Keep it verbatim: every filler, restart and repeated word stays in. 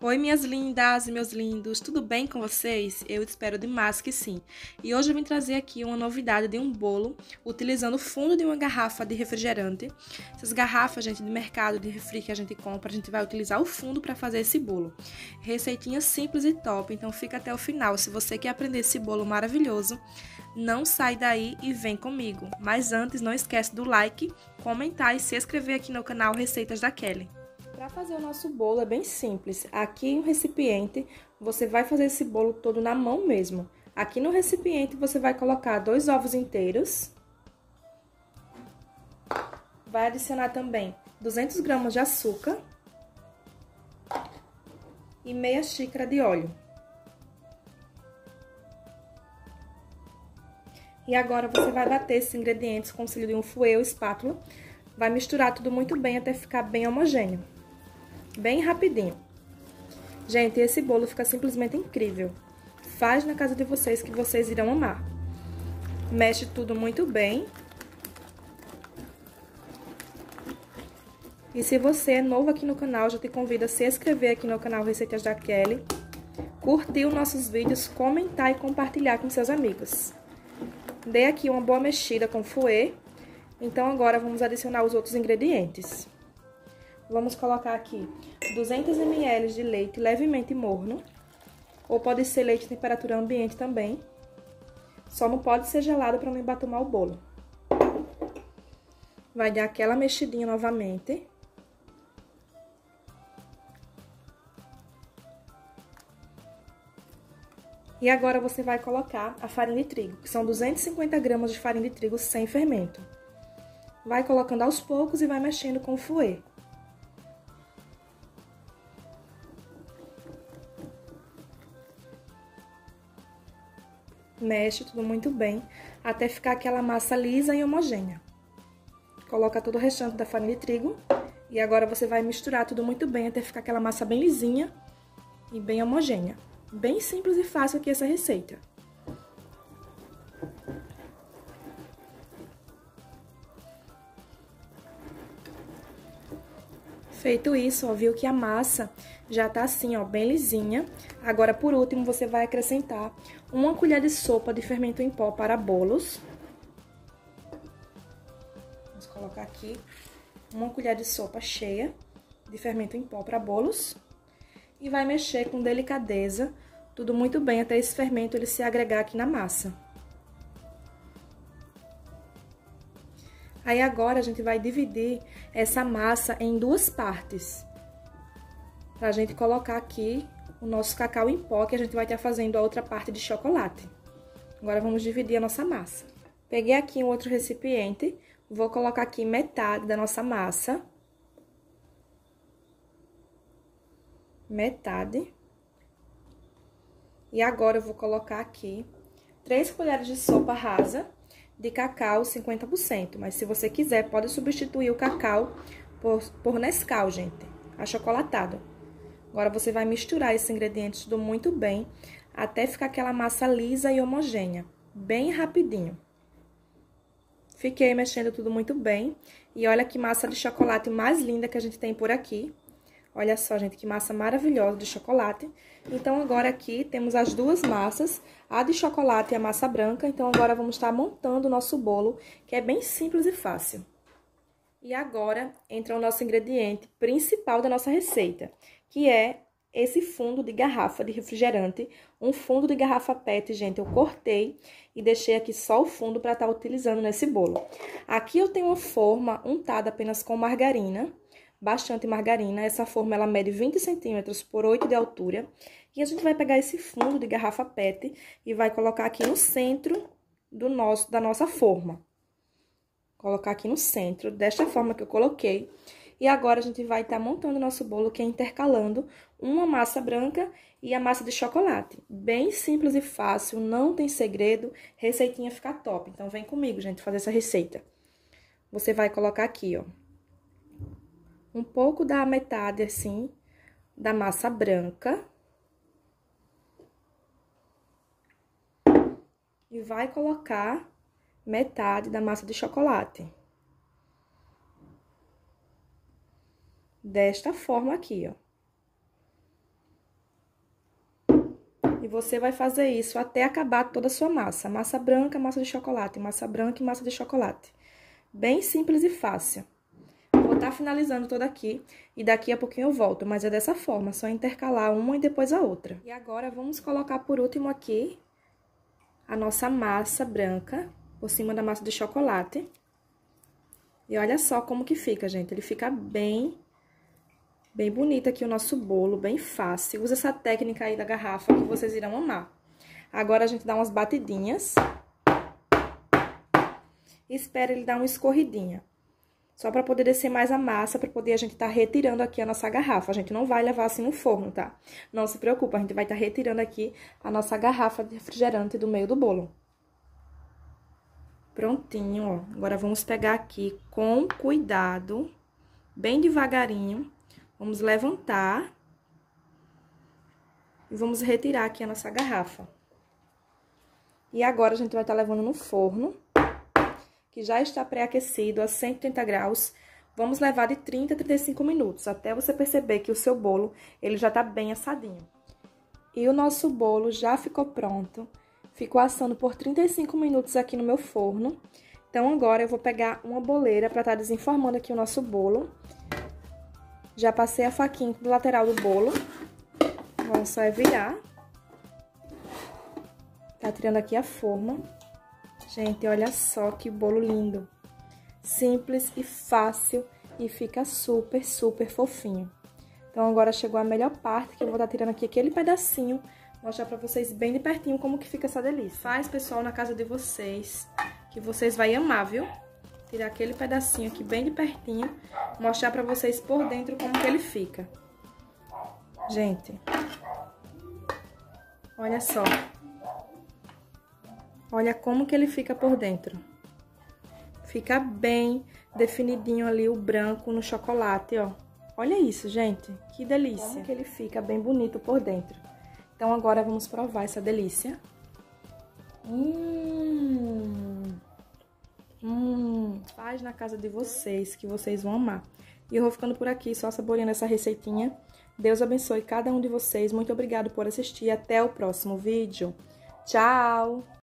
Oi minhas lindas e meus lindos, tudo bem com vocês? Eu espero demais que sim. E hoje eu vim trazer aqui uma novidade de um bolo utilizando o fundo de uma garrafa de refrigerante. Essas garrafas, gente, de mercado, de refri que a gente compra, a gente vai utilizar o fundo para fazer esse bolo. Receitinha simples e top, então fica até o final. Se você quer aprender esse bolo maravilhoso, não sai daí e vem comigo. Mas antes, não esquece do like, comentar e se inscrever aqui no canal Receitas da Kelly. Para fazer o nosso bolo é bem simples. Aqui em um recipiente, você vai fazer esse bolo todo na mão mesmo. Aqui no recipiente, você vai colocar dois ovos inteiros. Vai adicionar também duzentos gramas de açúcar e meia xícara de óleo. E agora você vai bater esses ingredientes com o auxílio de um fouet ou espátula. Vai misturar tudo muito bem até ficar bem homogêneo. Bem rapidinho. Gente, esse bolo fica simplesmente incrível. Faz na casa de vocês que vocês irão amar. Mexe tudo muito bem. E se você é novo aqui no canal, já te convido a se inscrever aqui no canal Receitas da Kelly. Curtir os nossos vídeos, comentar e compartilhar com seus amigos. Dei aqui uma boa mexida com fouet. Então agora vamos adicionar os outros ingredientes. Vamos colocar aqui duzentos mililitros de leite levemente morno, ou pode ser leite em temperatura ambiente também. Só não pode ser gelado para não embatumar o bolo. Vai dar aquela mexidinha novamente. E agora você vai colocar a farinha de trigo, que são duzentos e cinquenta gramas de farinha de trigo sem fermento. Vai colocando aos poucos e vai mexendo com o fouet. Mexe tudo muito bem, até ficar aquela massa lisa e homogênea. Coloca todo o restante da farinha de trigo. E agora você vai misturar tudo muito bem, até ficar aquela massa bem lisinha e bem homogênea. Bem simples e fácil aqui essa receita. Feito isso, ó, viu que a massa já tá assim, ó, bem lisinha. Agora, por último, você vai acrescentar uma colher de sopa de fermento em pó para bolos. Vamos colocar aqui uma colher de sopa cheia de fermento em pó para bolos. E vai mexer com delicadeza, tudo muito bem, até esse fermento ele se agregar aqui na massa. Aí agora a gente vai dividir essa massa em duas partes, pra gente colocar aqui o nosso cacau em pó, que a gente vai estar fazendo a outra parte de chocolate. Agora vamos dividir a nossa massa. Peguei aqui um outro recipiente, vou colocar aqui metade da nossa massa. Metade. E agora eu vou colocar aqui três colheres de sopa rasa de cacau cinquenta por cento, mas se você quiser pode substituir o cacau por, por Nescau, gente, achocolatado. Agora você vai misturar esses ingredientes tudo muito bem, até ficar aquela massa lisa e homogênea, bem rapidinho. Fiquei mexendo tudo muito bem, e olha que massa de chocolate mais linda que a gente tem por aqui. Olha só, gente, que massa maravilhosa de chocolate. Então, agora aqui temos as duas massas, a de chocolate e a massa branca. Então, agora vamos estar montando o nosso bolo, que é bem simples e fácil. E agora entra o nosso ingrediente principal da nossa receita, que é esse fundo de garrafa de refrigerante. Um fundo de garrafa PET, gente, eu cortei e deixei aqui só o fundo para estar utilizando nesse bolo. Aqui eu tenho uma forma untada apenas com margarina. Bastante margarina, essa forma ela mede vinte centímetros por oito de altura. E a gente vai pegar esse fundo de garrafa PET e vai colocar aqui no centro do nosso, da nossa forma. Colocar aqui no centro, desta forma que eu coloquei. E agora a gente vai estar montando nosso bolo, que é intercalando uma massa branca e a massa de chocolate. Bem simples e fácil, não tem segredo, receitinha fica top. Então vem comigo, gente, fazer essa receita. Você vai colocar aqui, ó, um pouco da metade, assim, da massa branca. E vai colocar metade da massa de chocolate. Desta forma aqui, ó. E você vai fazer isso até acabar toda a sua massa. Massa branca, massa de chocolate, massa branca e massa de chocolate. Bem simples e fácil. Vou estar finalizando toda aqui e daqui a pouquinho eu volto, mas é dessa forma, só intercalar uma e depois a outra. E agora vamos colocar por último aqui a nossa massa branca por cima da massa de chocolate. E olha só como que fica, gente. Ele fica bem, bem bonito aqui o nosso bolo, bem fácil. Usa essa técnica aí da garrafa que vocês irão amar. Agora a gente dá umas batidinhas. E espera ele dar uma escorridinha. Só pra poder descer mais a massa, pra poder a gente tá retirando aqui a nossa garrafa. A gente não vai levar assim no forno, tá? Não se preocupa, a gente vai tá retirando aqui a nossa garrafa de refrigerante do meio do bolo. Prontinho, ó. Agora vamos pegar aqui com cuidado, bem devagarinho. Vamos levantar e vamos retirar aqui a nossa garrafa. E agora a gente vai tá levando no forno, que já está pré-aquecido a cento e oitenta graus. Vamos levar de trinta a trinta e cinco minutos, até você perceber que o seu bolo, ele já tá bem assadinho. E o nosso bolo já ficou pronto. Ficou assando por trinta e cinco minutos aqui no meu forno. Então, agora eu vou pegar uma boleira para estar desenformando aqui o nosso bolo. Já passei a faquinha do lateral do bolo. Agora só é virar. Tá tirando aqui a forma. Gente, olha só que bolo lindo. Simples e fácil e fica super, super fofinho. Então, agora chegou a melhor parte, que eu vou estar tirando aqui aquele pedacinho. Mostrar pra vocês bem de pertinho como que fica essa delícia. Faz, pessoal, na casa de vocês, que vocês vão amar, viu? Tirar aquele pedacinho aqui bem de pertinho, mostrar pra vocês por dentro como que ele fica. Gente, olha só. Olha como que ele fica por dentro. Fica bem definidinho ali o branco no chocolate, ó. Olha isso, gente, que delícia. Como que ele fica bem bonito por dentro. Então, agora vamos provar essa delícia. Hum, hum, faz na casa de vocês, que vocês vão amar. E eu vou ficando por aqui, só saboreando essa receitinha. Deus abençoe cada um de vocês. Muito obrigado por assistir. Até o próximo vídeo. Tchau!